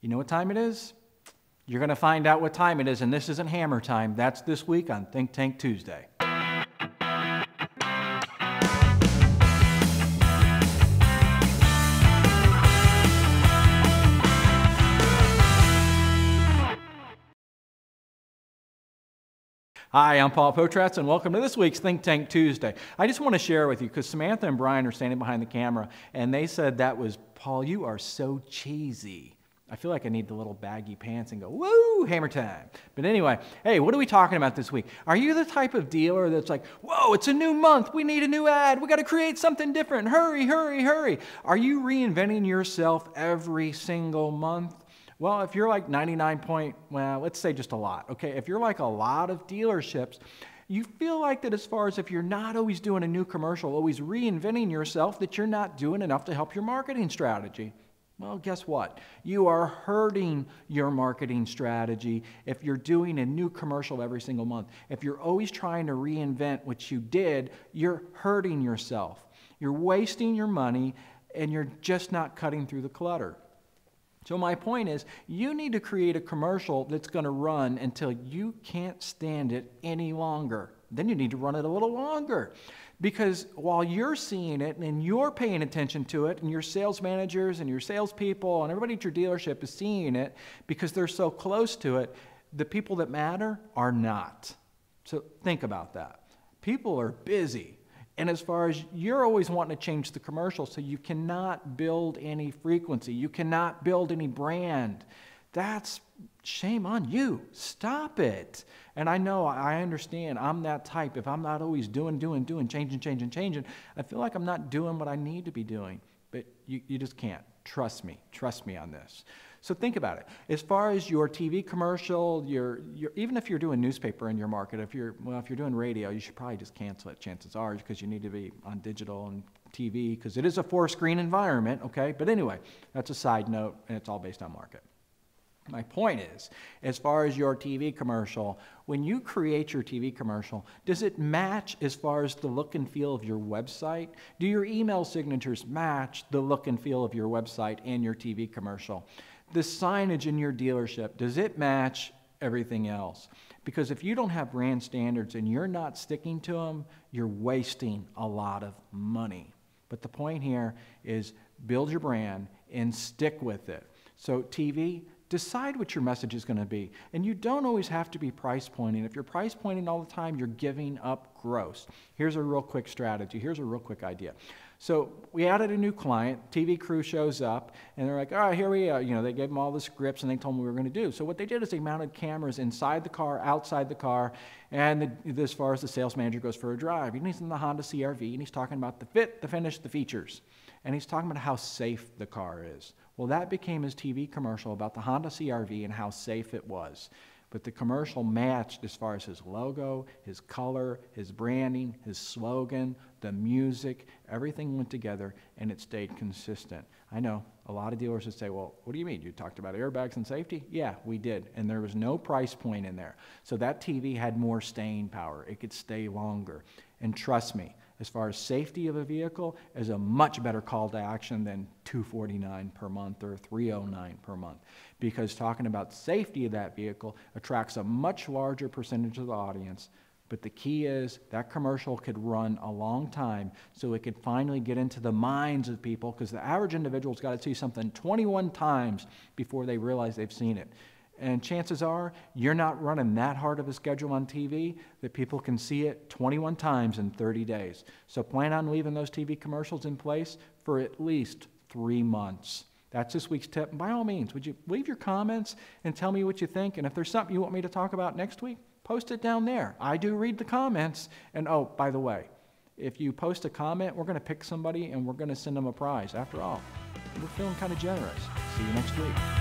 You know what time it is? You're going to find out what time it is, and this isn't hammer time. That's this week on Think Tank Tuesday. Hi, I'm Paul Potratz, and welcome to this week's Think Tank Tuesday. I just want to share with you, because Samantha and Brian are standing behind the camera, and they said that was, Paul, you are so cheesy. I feel like I need the little baggy pants and go, woo, hammer time. But anyway, hey, what are we talking about this week? Are you the type of dealer that's like, whoa, it's a new month, we need a new ad, we got to create something different, hurry, hurry, hurry. Are you reinventing yourself every single month? Well, if you're like 99, well, let's say just a lot, okay? If you're like a lot of dealerships, you feel like that as far as if you're not always doing a new commercial, always reinventing yourself, that you're not doing enough to help your marketing strategy. Well, guess what? You are hurting your marketing strategy if you're doing a new commercial every single month. If you're always trying to reinvent what you did, you're hurting yourself. You're wasting your money, and you're just not cutting through the clutter. So my point is, you need to create a commercial that's going to run until you can't stand it any longer. Then you need to run it a little longer. Because while you're seeing it and you're paying attention to it, and your sales managers and your salespeople and everybody at your dealership is seeing it because they're so close to it, the people that matter are not. So think about that. People are busy. And as far as you're always wanting to change the commercial, so you cannot build any frequency, you cannot build any brand. That's shame on you. Stop it. And I know, I understand, I'm that type. If I'm not always doing, changing, I feel like I'm not doing what I need to be doing. But you just can't. Trust me on this. So think about it. As far as your TV commercial, even if you're doing newspaper in your market, if you're doing radio, you should probably just cancel it, chances are, because you need to be on digital and TV, because it is a four-screen environment, okay? But anyway, that's a side note, and it's all based on market. My point is, as far as your TV commercial, when you create your TV commercial, does it match as far as the look and feel of your website? Do your email signatures match the look and feel of your website and your TV commercial? The signage in your dealership, does it match everything else? Because if you don't have brand standards and you're not sticking to them, you're wasting a lot of money. But the point here is build your brand and stick with it. So TV, decide what your message is going to be. And you don't always have to be price pointing. If you're price pointing all the time, you're giving up gross. Here's a real quick strategy. Here's a real quick idea. So we added a new client, TV crew shows up, and they're like, all right, here we are. You know, they gave them all the scripts, and they told them we were going to do. So what they did is they mounted cameras inside the car, outside the car, and as far as the sales manager goes for a drive. And he's in the Honda CR-V, and he's talking about the fit, the finish, the features. And he's talking about how safe the car is. Well, that became his TV commercial about the Honda CR-V and how safe it was. But the commercial matched as far as his logo, his color, his branding, his slogan, the music, everything went together, and it stayed consistent. I know a lot of dealers would say, well, what do you mean? You talked about airbags and safety? Yeah, we did, and there was no price point in there. So that TV had more staying power. It could stay longer. And trust me, as far as safety of a vehicle, is a much better call to action than $249 per month or $309 per month. Because talking about safety of that vehicle attracts a much larger percentage of the audience. But the key is that commercial could run a long time, so it could finally get into the minds of people, because the average individual's got to see something 21 times before they realize they've seen it. And chances are, you're not running that hard of a schedule on TV that people can see it 21 times in 30 days. So plan on leaving those TV commercials in place for at least 3 months. That's this week's tip. And by all means, would you leave your comments and tell me what you think? And if there's something you want me to talk about next week, post it down there. I do read the comments. And oh, by the way, if you post a comment, we're going to pick somebody and we're going to send them a prize. After all, we're feeling kind of generous. See you next week.